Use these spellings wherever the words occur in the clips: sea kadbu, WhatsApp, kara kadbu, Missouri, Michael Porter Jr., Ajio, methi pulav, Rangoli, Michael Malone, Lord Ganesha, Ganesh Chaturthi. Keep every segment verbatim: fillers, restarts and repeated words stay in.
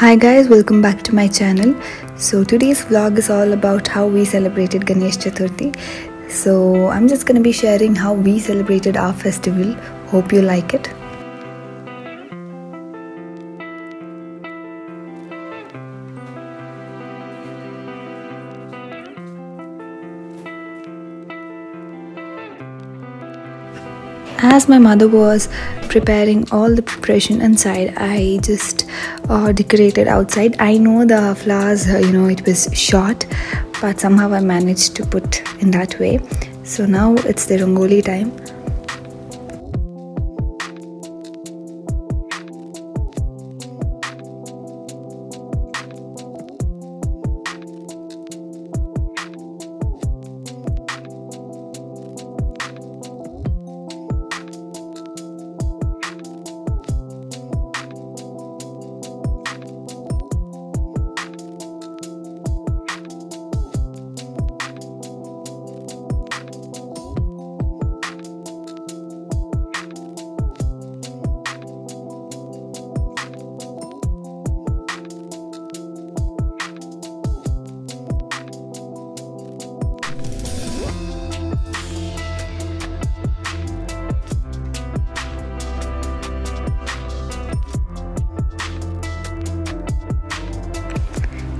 Hi guys, welcome back to my channel. So today's vlog is all about how we celebrated Ganesh Chaturthi. So I'm just gonna be sharing how we celebrated our festival. Hope you like it. As my mother was preparing all the preparation inside, I just uh, decorated outside. I know the flowers, you know, it was short, but somehow I managed to put in that way. So now it's the Rangoli time.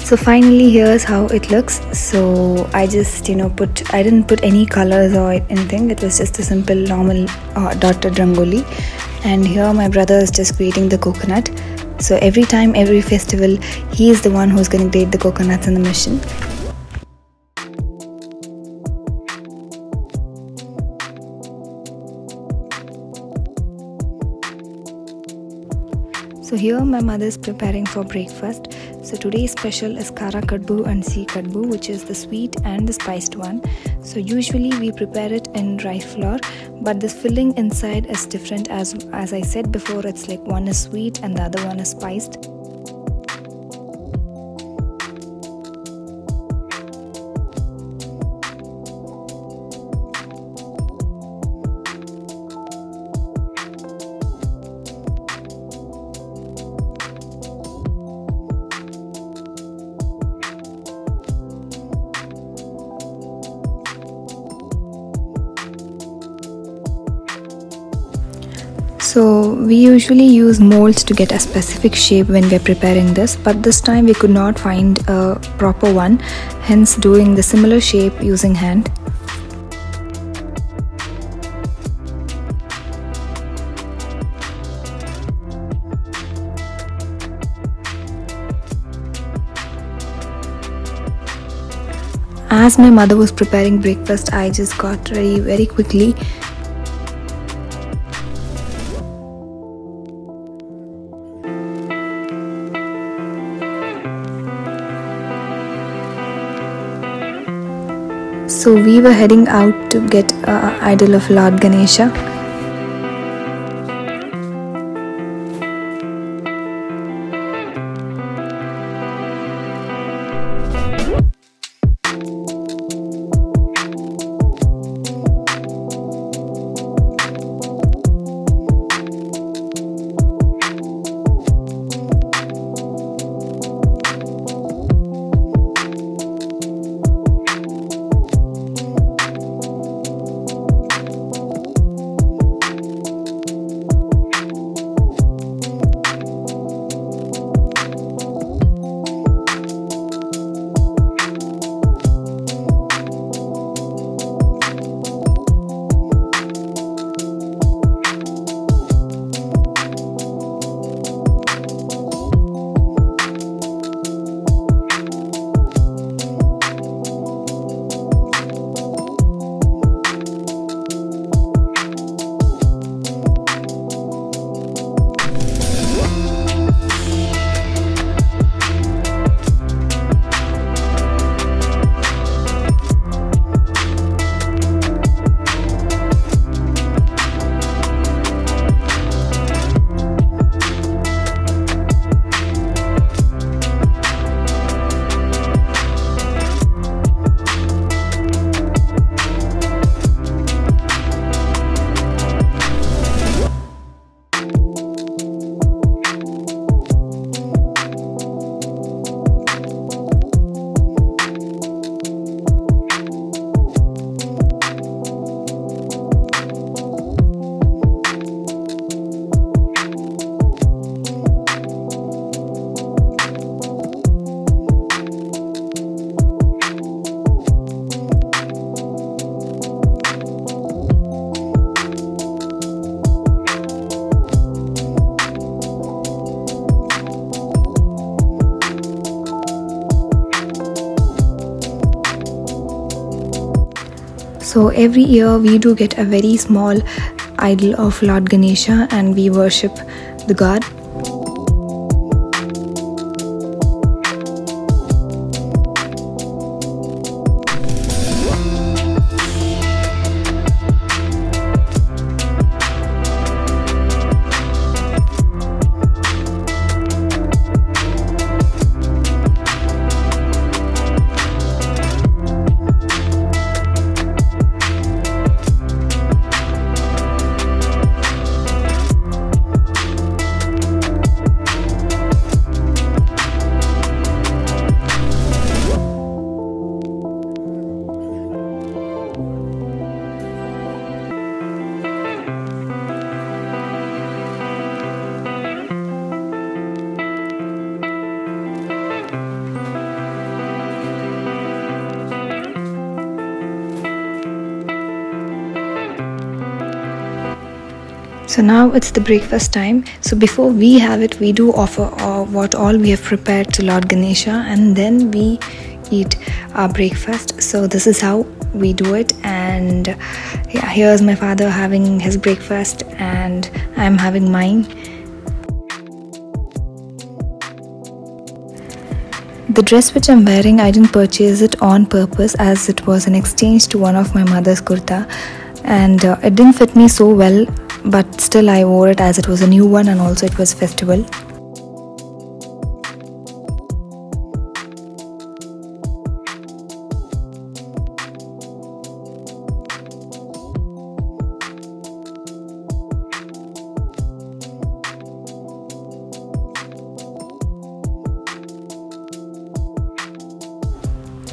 So finally, here's how it looks. So I just, you know, put, I didn't put any colors or anything. It was just a simple normal uh, dotted Rangoli. And here my brother is just grating the coconut. So every time, every festival, he is the one who's going to grate the coconuts in the machine. So here my mother is preparing for breakfast. So today's special is kara kadbu and sea kadbu, which is the sweet and the spiced one. So usually we prepare it in rice flour, but the filling inside is different. As, as I said before, it's like one is sweet and the other one is spiced. So we usually use molds to get a specific shape when we're preparing this, but this time we could not find a proper one, hence doing the similar shape using hand. As my mother was preparing breakfast, I just got ready very quickly. So we were heading out to get uh, idol of Lord Ganesha. So every year we do get a very small idol of Lord Ganesha and we worship the god. So now it's the breakfast time. So before we have it, we do offer uh, what all we have prepared to Lord Ganesha, and then we eat our breakfast. So this is how we do it. And yeah, here's my father having his breakfast and I'm having mine. The dress which I'm wearing, I didn't purchase it on purpose as it was an exchange to one of my mother's kurta, and uh, it didn't fit me so well. But still I wore it as it was a new one, and also it was festival.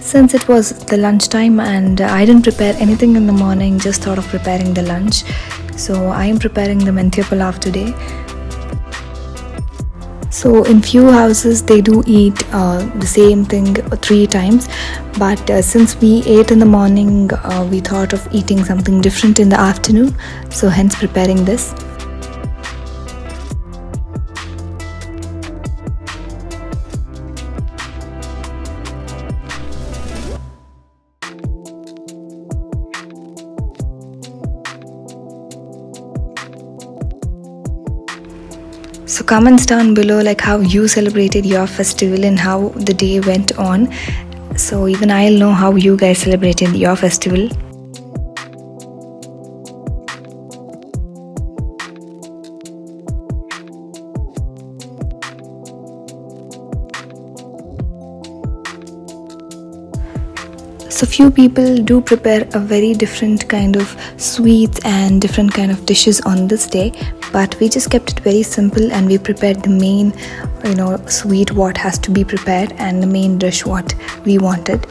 Since it was the lunchtime and I didn't prepare anything in the morning, just thought of preparing the lunch. So I am preparing the methi pulav today. So in few houses they do eat uh, the same thing three times, but uh, since we ate in the morning, uh, we thought of eating something different in the afternoon, so hence preparing this. So comments down below like how you celebrated your festival and how the day went on. So even I'll know how you guys celebrated your festival. So few people do prepare a very different kind of sweets and different kind of dishes on this day, but we just kept it very simple and we prepared the main, you know, sweet what has to be prepared and the main dish what we wanted.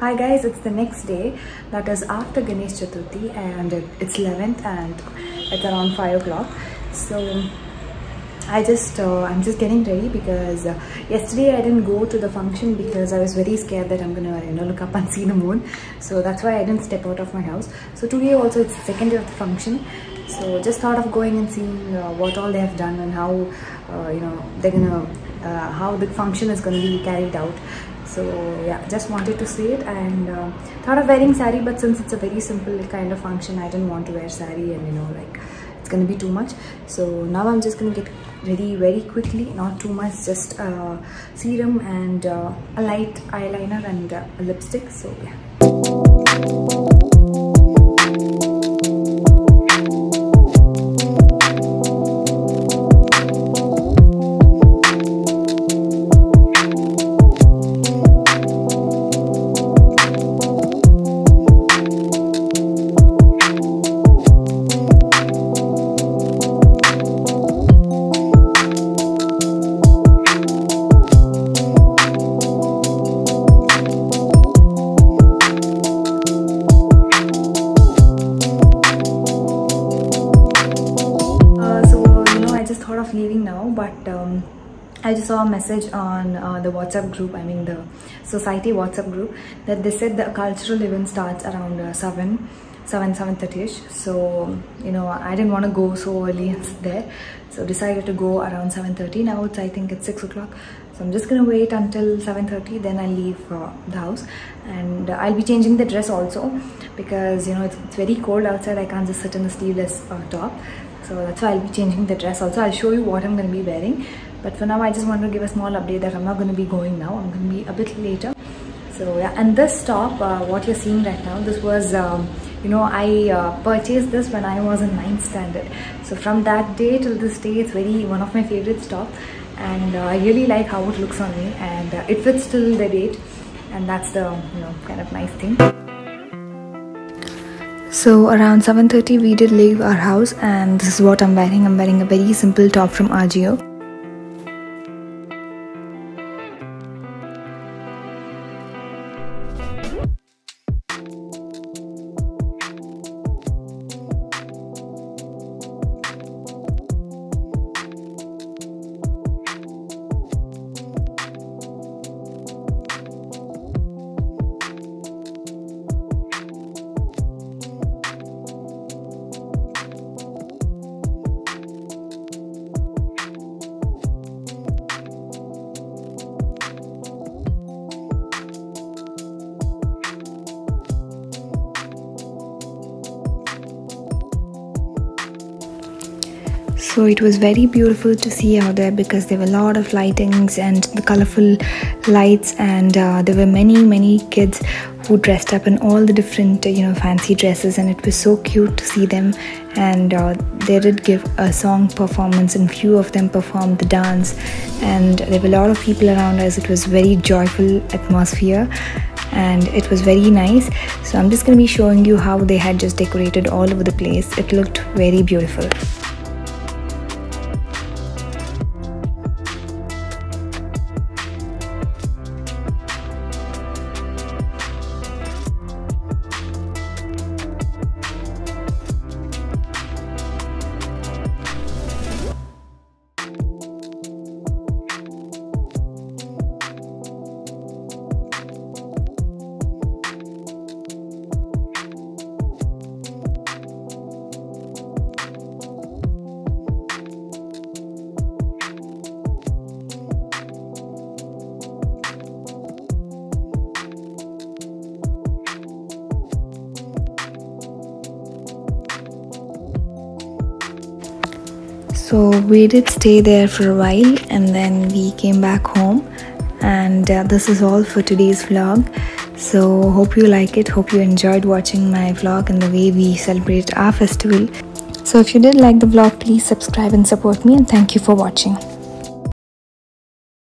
Hi guys, it's the next day, that is after Ganesh Chaturthi, and it's eleventh and it's around five o'clock. So I just, uh, I'm just getting ready because uh, yesterday I didn't go to the function because I was very scared that I'm gonna, you know, look up and see the moon. So that's why I didn't step out of my house. So today also it's the second day of the function. So just thought of going and seeing uh, what all they have done and how, uh, you know, they're gonna, uh, how the function is gonna be carried out. So yeah, just wanted to see it, and uh, thought of wearing sari, but since it's a very simple kind of function, I didn't want to wear sari and, you know, like it's gonna be too much. So now I'm just gonna get ready very quickly, not too much, just uh, serum and uh, a light eyeliner and uh, a lipstick. So yeah. Leaving now, but um, I just saw a message on uh, the WhatsApp group, I mean the society WhatsApp group, that they said the cultural event starts around uh, seven. seven, seven thirty-ish. So, you know, I didn't want to go so early there. So decided to go around seven thirty. Now it's, I think it's six o'clock. So I'm just going to wait until seven thirty. Then I'll leave uh, the house. And uh, I'll be changing the dress also. Because, you know, it's, it's very cold outside. I can't just sit in the sleeveless uh, top. So that's why I'll be changing the dress also. I'll show you what I'm going to be wearing. But for now, I just want to give a small update that I'm not going to be going now. I'm going to be a bit later. So yeah, and this top, uh, what you're seeing right now, this was, um, you know, I uh, purchased this when I was in ninth standard. So from that day till this day, it's very one of my favorite tops. And uh, I really like how it looks on me, and uh, it fits till the date. And that's the, you know, kind of nice thing. So around seven thirty, we did leave our house, and this is what I'm wearing. I'm wearing a very simple top from Ajio. So it was very beautiful to see out there, because there were a lot of lightings and the colorful lights, and uh, there were many many kids who dressed up in all the different, you know, fancy dresses, and it was so cute to see them. And uh, they did give a song performance, and few of them performed the dance, and there were a lot of people around us. It was very joyful atmosphere and it was very nice. So I'm just going to be showing you how they had just decorated all over the place. It looked very beautiful. So we did stay there for a while, and then we came back home, and uh, this is all for today's vlog. So hope you like it, hope you enjoyed watching my vlog and the way we celebrate our festival. So if you did like the vlog, please subscribe and support me, and thank you for watching.